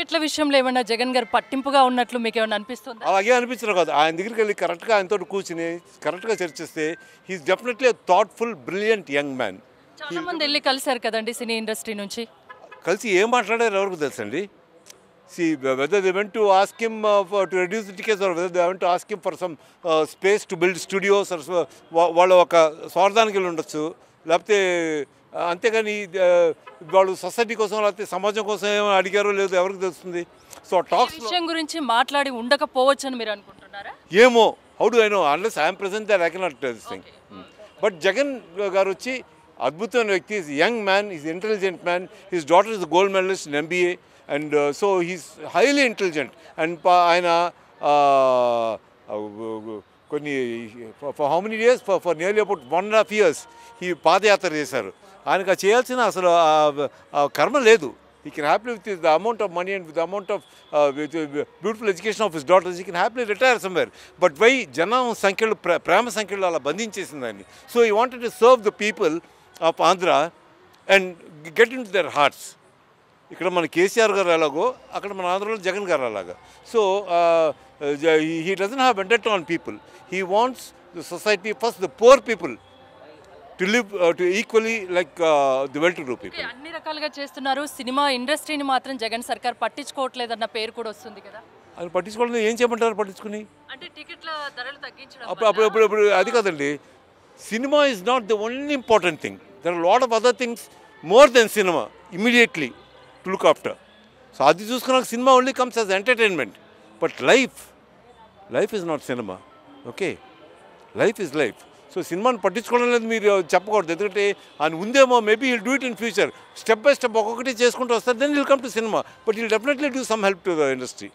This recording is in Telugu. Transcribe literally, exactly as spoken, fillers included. టికెట్ల విషయంలో ఏమన్నా జగన్ గారు పట్టింపుగా ఉన్నట్లు మీకు ఏమన్నా అనిపిస్తుందా? అలాగే అనిపిస్తరు కదా. ఆయన దగ్గరికి వెళ్లి కరెక్ట్ గా ఆయనతో కూర్చుని కరెక్ట్ గా చర్చిస్తే he is definitely a thoughtful brilliant young man. చాలా మంది వెళ్లి కలిసారు కదండి సినీ ఇండస్ట్రీ నుంచి, కలిసి ఏం మాట్లాడారు ఎవరికి తెలుసండి? See whether they went to ask him uh, for, to reduce the tickets or whether they went to ask him for some uh, space to build studios or వాళ్ళ ఒక స్వార్థానికి వెళ్ళి ఉండొచ్చు, లేకపోతే అంతేగాని వాళ్ళు సొసైటీ కోసం లేకపోతే సమాజం కోసం ఏమైనా అడిగారో లేదో ఎవరికి తెలుస్తుంది. సో టాక్స్ విషయం గురించి మాట్లాడి ఉండకపోవచ్చు అని మీరు అనుకుంటున్నారా? ఏమో, how do I know unless I am present that I cannot tell this thing. But Jagan గారు వచ్చి అద్భుతమైన వ్యక్తి, is young man, is intelligent man, his daughter is gold medalist in MBA and uh, so he's highly intelligent and aina uh, konni for, for how many years for, for nearly about one and a half years he padayatra chesaru. Anika cheyalsina asalu karma ledu. He can happily with the amount of money and with the amount of uh, with the beautiful education of his daughters he can happily retire somewhere, but why janam sankhyalu prema sankhyalu ala bandinchesindani. So he wanted to serve the people of Andhra and get into their hearts. ఇక్కడ మన కేసీఆర్ గారు ఎలాగో అక్కడ మన ఆంధ్రలో జగన్ గారు అలాగా. So he doesn't have vendetta on people, he wants the society first the poor people to live to equally like the well to do people. అన్ని రకాలుగా చేస్తున్నారు. సినిమా ఇండస్ట్రీని మాత్రం జగన్ సర్కార్ పట్టించుకోవట్లేదన్న పేరు కూడా వస్తుంది కదా. అది పట్టించుకోవట్లేదు ఏం చేయమంటారు పట్టించుకుని? అంటే టికెట్ల ధరలు తగ్గించడం అప్పుడు అప్పుడు ఇప్పుడు అది కాదండి. Cinema is not the only important thing, there are lot of other things more than cinema immediately to look after. So adi chusukunnaka cinema only comes as entertainment, but life life is not cinema. Okay, life is life. So cinema ni pattichukovalanu ledhu meer cheppakodadu, endukante and undemo maybe he'll do it in future step by step, okkokati cheskuntu vastar, then he'll come to cinema, but he'll definitely do some help to the industry.